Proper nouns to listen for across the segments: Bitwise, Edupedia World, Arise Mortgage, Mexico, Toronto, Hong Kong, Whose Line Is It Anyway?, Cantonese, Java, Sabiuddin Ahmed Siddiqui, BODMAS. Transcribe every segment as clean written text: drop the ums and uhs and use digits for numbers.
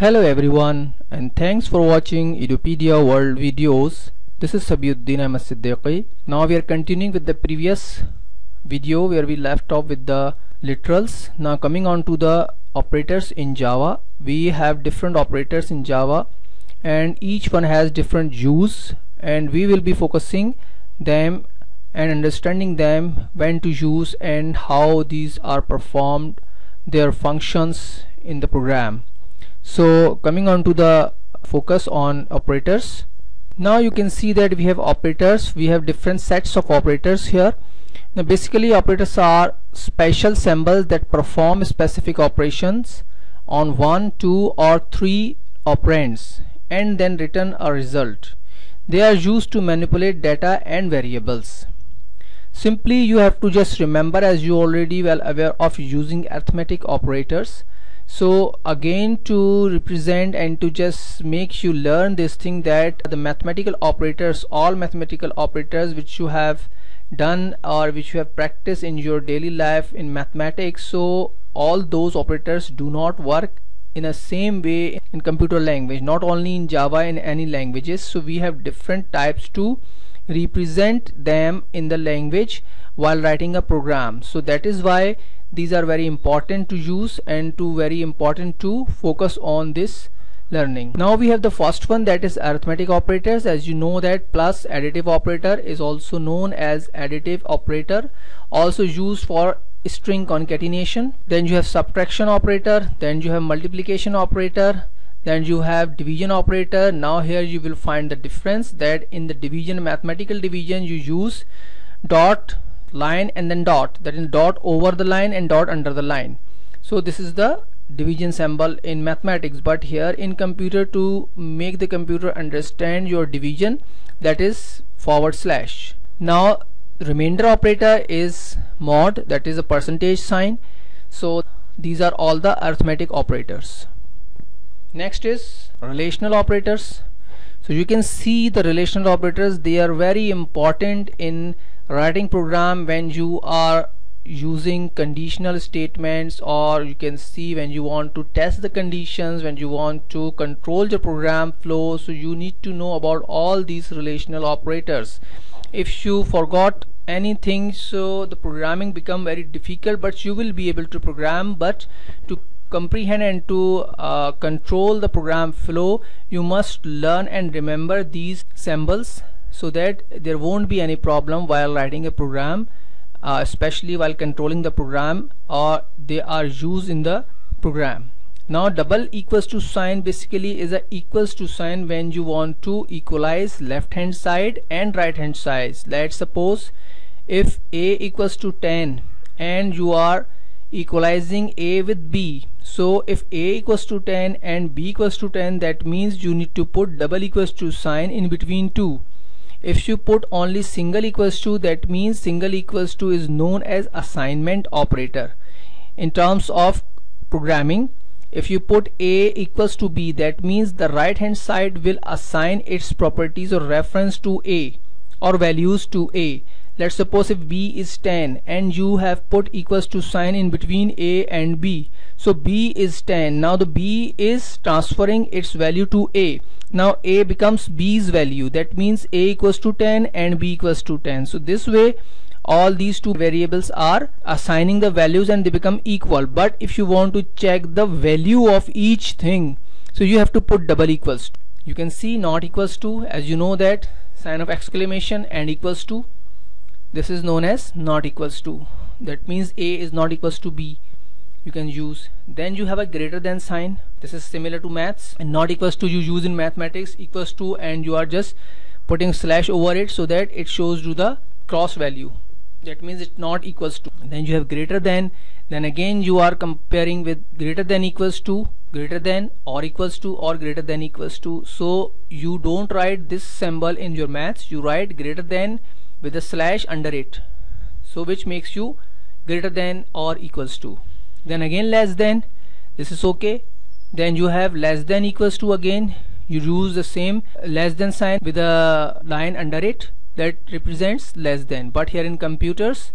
Hello everyone, and thanks for watching Edupedia World videos. This is Sabiuddin Ahmed Siddiqui. Now we are continuing with the previous video where we left off with the literals. Now coming on to the operators in Java. We have different operators in Java and each one has different use, and we will be focusing them and understanding them, when to use and how these are performed, their functions in the program. So coming on to the focus on operators. Now you can see that we have operators, we have different sets of operators here. Now basically operators are special symbols that perform specific operations on 1, 2 or 3 operands and then return a result. They are used to manipulate data and variables. Simply you have to just remember, as you already well aware of using arithmetic operators. So again, to represent and to just make you learn this thing, that the mathematical operators, all mathematical operators which you have done or which you have practiced in your daily life in mathematics, so all those operators do not work in the same way in computer language, not only in Java, in any languages. So we have different types to represent them in the language while writing a program. So that is why these are very important to use and very important to focus on this learning. Now we have the first one, that is arithmetic operators. As you know that plus additive operator is also known as additive operator, also used for string concatenation. Then you have subtraction operator, then you have multiplication operator, then you have division operator. Now here you will find the difference, that in the division, mathematical division, you use dot, line and then dot, that is dot over the line and dot under the line. So this is the division symbol in mathematics, but here in computer, to make the computer understand your division, that is forward slash. Now remainder operator is mod, that is a percentage sign. So these are all the arithmetic operators. Next is relational operators. So you can see the relational operators, they are very important in writing program when you are using conditional statements, or you can see when you want to test the conditions, when you want to control the program flow. So you need to know about all these relational operators. If you forgot anything, so the programming become very difficult, but you will be able to program. But to comprehend and to control the program flow, you must learn and remember these symbols, so that there won't be any problem while writing a program, especially while controlling the program, or they are used in the program. Now double equals to sign basically is a equals to sign when you want to equalize left hand side and right hand side. Let's suppose if A equals to 10 and you are equalizing A with B. So if A equals to 10 and B equals to 10, that means you need to put double equals to sign in between two. If you put only single equals to, that means single equals to is known as assignment operator in terms of programming. If you put A equals to B, that means the right hand side will assign its properties or reference to A or values to A. Let's suppose if B is 10 and you have put equals to sign in between A and B. So B is 10. Now the B is transferring its value to A. Now A becomes B's value. That means A equals to 10 and B equals to 10. So this way all these two variables are assigning the values and they become equal. But if you want to check the value of each thing, so you have to put double equals to. You can see not equals to, as you know that sign of exclamation and equals to, this is known as not equals to. That means A is not equals to B. You can use. Then you have a greater than sign. This is similar to maths, and not equals to you use in mathematics, equals to, and you are just putting slash over it so that it shows you the cross value. That means it's not equals to. And then you have greater than. Then again you are comparing with greater than equals to, greater than or equals to, or greater than equals to. So you don't write this symbol in your maths, you write greater than with a slash under it, so which makes you greater than or equals to. Then again less than, this is okay. Then you have less than equals to, again you use the same less than sign with a line under it, that represents less than. But here in computers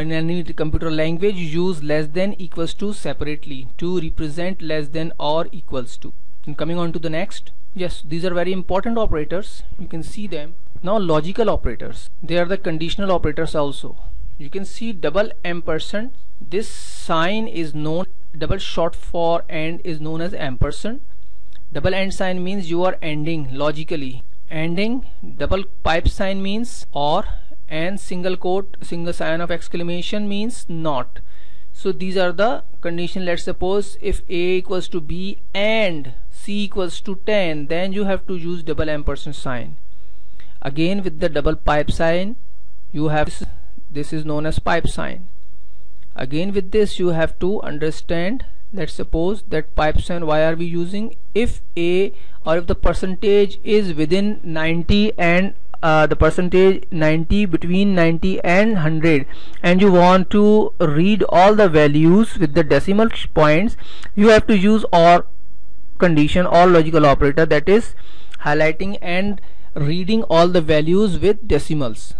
in any computer language use less than equals to separately to represent less than or equals to. And coming on to the next, yes, these are very important operators, you can see them. Now logical operators, they are the conditional operators also. You can see double ampersand, this sign is known, double short for and is known as ampersand. Double end sign means you are ending logically, ending. Double pipe sign means or, and single quote, single sign of exclamation means not. So these are the condition. Let's suppose if A equals to B and C equals to 10, then you have to use double ampersand sign. Again with the double pipe sign you have this is known as pipe sign. Again with this you have to understand, let's suppose that pipe sign why are we using, if A or if the percentage is within 90 and the percentage 90 between 90 and 100 and you want to read all the values with the decimal points, you have to use OR condition or logical operator, that is highlighting and reading all the values with decimals.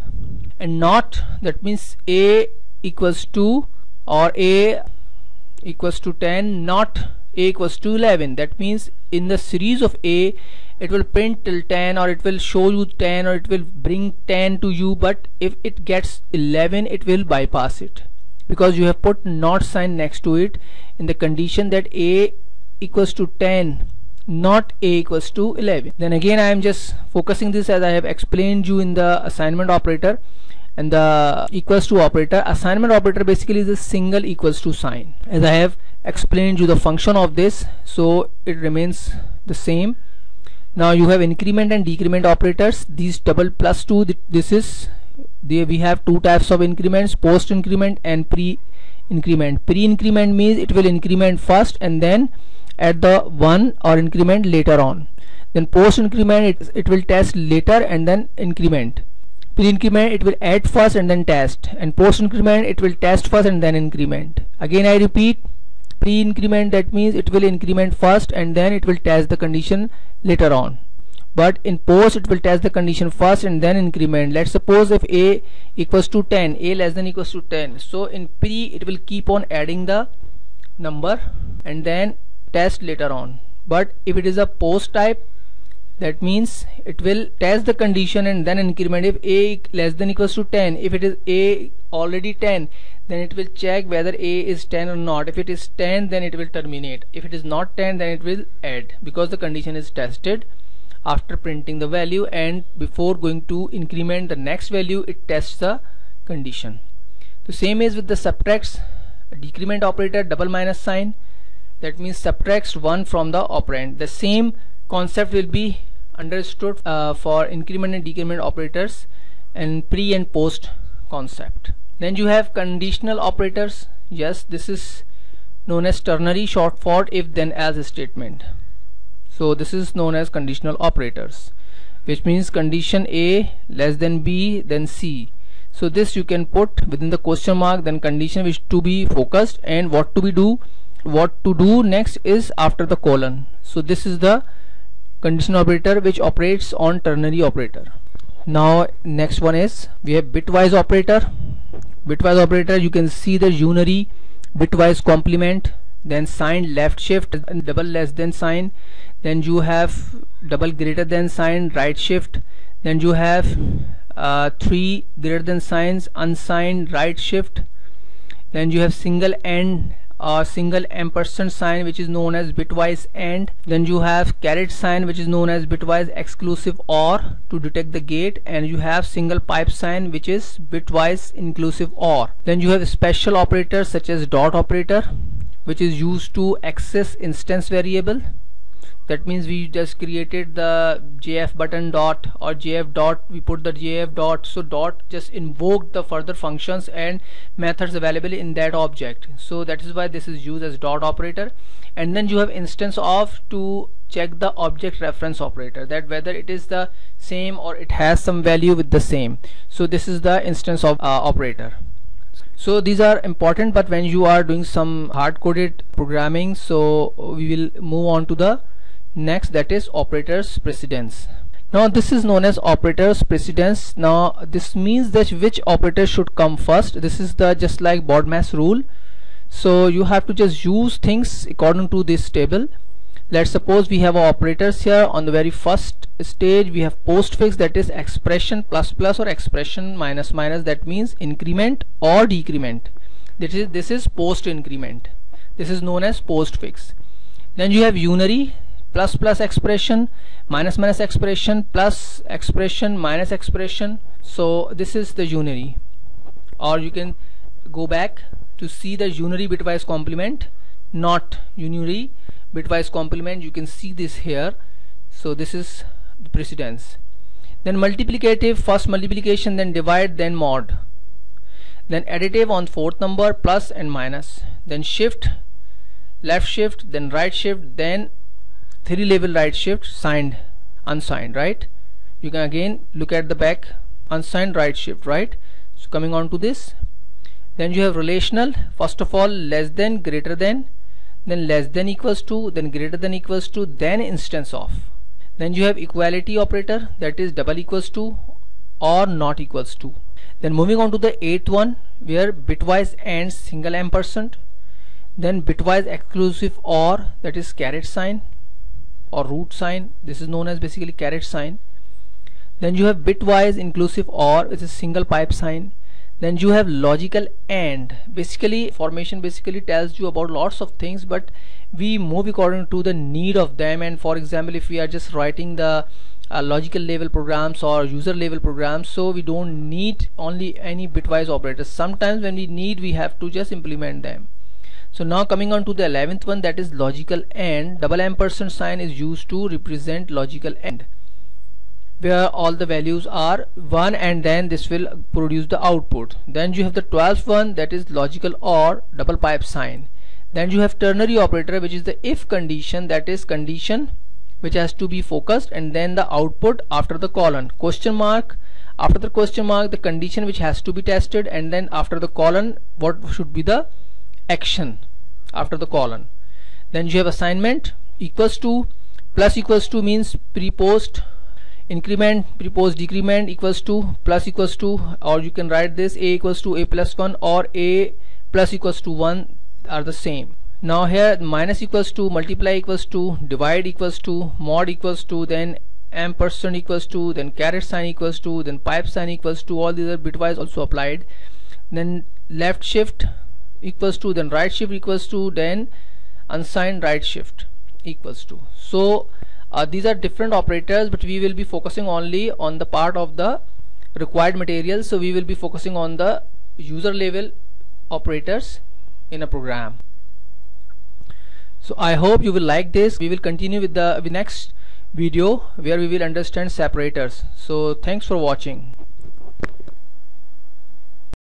And not, that means A equals to or A equals to 10, not A equals to 11. That means in the series of A it will print till 10 or it will show you 10 or it will bring 10 to you, but if it gets 11 it will bypass it because you have put not sign next to it in the condition that A equals to 10, not A equals to 11. Then again I am just focusing this as I have explained you in the assignment operator and the equals to operator. Assignment operator basically is a single equals to sign, as I have explained you the function of this, so it remains the same. Now you have increment and decrement operators, these double plus 2, this is there we have two types of increments, post increment and pre increment. Pre increment means it will increment first and then add the 1 or increment later on. Then post increment it will test later and then increment. Pre-increment it will add first and then test, and post-increment it will test first and then increment. Again I repeat, pre-increment that means it will increment first and then it will test the condition later on, but in post it will test the condition first and then increment. Let's suppose if A equals to 10, A less than equals to 10, so in pre it will keep on adding the number and then test later on. But if it is a post type, that means it will test the condition and then increment if A less than equals to 10. If it is A already 10, then it will check whether A is 10 or not. If it is 10, then it will terminate. If it is not 10, then it will add, because the condition is tested after printing the value, and before going to increment the next value it tests the condition. The same is with the subtracts, decrement operator, double minus sign, that means subtracts 1 from the operand. The same concept will be understood for increment and decrement operators and pre and post concept. Then you have conditional operators. Yes, this is known as ternary short for if then else statement. So this is known as conditional operators, which means condition A less than B then C. So this you can put within the question mark, then condition which to be focused and what to do next is after the colon. So this is the conditional operator which operates on ternary operator. Now next one is we have bitwise operator. Bitwise operator, you can see the unary, bitwise complement, then sign left shift and double less than sign, then you have double greater than sign right shift, then you have three greater than signs unsigned right shift, then you have single and single ampersand sign which is known as bitwise AND, then you have caret sign which is known as bitwise exclusive OR to detect the gate, and you have single pipe sign which is bitwise inclusive OR. Then you have special operators such as dot operator, which is used to access instance variable, that means we just created the JF button dot or JF dot, we put the JF dot, so dot just invoked the further functions and methods available in that object, so that is why this is used as dot operator. And then you have instance of to check the object reference operator, that whether it is the same or it has some value with the same, so this is the instance of operator. So these are important, but when you are doing some hard-coded programming, so we will move on to the next, that is operators precedence. Now this is known as operators precedence. Now this means that which operator should come first. This is the just like BODMAS rule. So you have to just use things according to this table. Let's suppose we have operators here. On the very first stage we have postfix, that is expression plus plus or expression minus minus, that means increment or decrement. This is post increment. This is known as postfix. Then you have unary, plus plus expression, minus expression, plus expression, minus expression. So this is the unary, or you can go back to see the unary bitwise complement, not unary bitwise complement. You can see this here. So this is the precedence. Then multiplicative, first multiplication, then divide, then mod, then additive on fourth number, plus and minus, then shift, left shift, then right shift, then three level right shift, signed, unsigned, right? You can again look at the back, unsigned right shift, right? So coming on to this, then you have relational, first of all less than, greater than, then less than equals to, then greater than equals to, then instance of. Then you have equality operator, that is double equals to or not equals to. Then moving on to the eighth one, where bitwise and single ampersand, then bitwise exclusive or, that is caret sign or root sign. This is known as basically caret sign. Then you have bitwise inclusive or, which is single pipe sign. Then you have logical AND. Basically formation basically tells you about lots of things, but we move according to the need of them. And for example, if we are just writing the logical level programs or user level programs, so we don't need only any bitwise operators. Sometimes when we need, we have to just implement them. So now coming on to the 11th one, that is logical AND. Double ampersand sign is used to represent logical AND, where all the values are 1 and then this will produce the output. Then you have the 12th one, that is logical OR, double pipe sign. Then you have ternary operator, which is the if condition, that is condition which has to be focused, and then the output after the colon, question mark, after the question mark the condition which has to be tested, and then after the colon what should be the action after the colon. Then you have assignment, equals to, plus equals to means pre-post increment, pre-post decrement, equals to, plus equals to, or you can write this a equals to a plus 1 or a plus equals to 1 are the same. Now here minus equals to, multiply equals to, divide equals to, mod equals to, then ampersand equals to, then caret sign equals to, then pipe sign equals to, all these are bitwise also applied. Then left shift equals to, then right shift equals to, then unsigned right shift equals to. So these are different operators, but we will be focusing only on the part of the required material. So we will be focusing on the user level operators in a program. So I hope you will like this. We will continue with the next video where we will understand separators. So thanks for watching.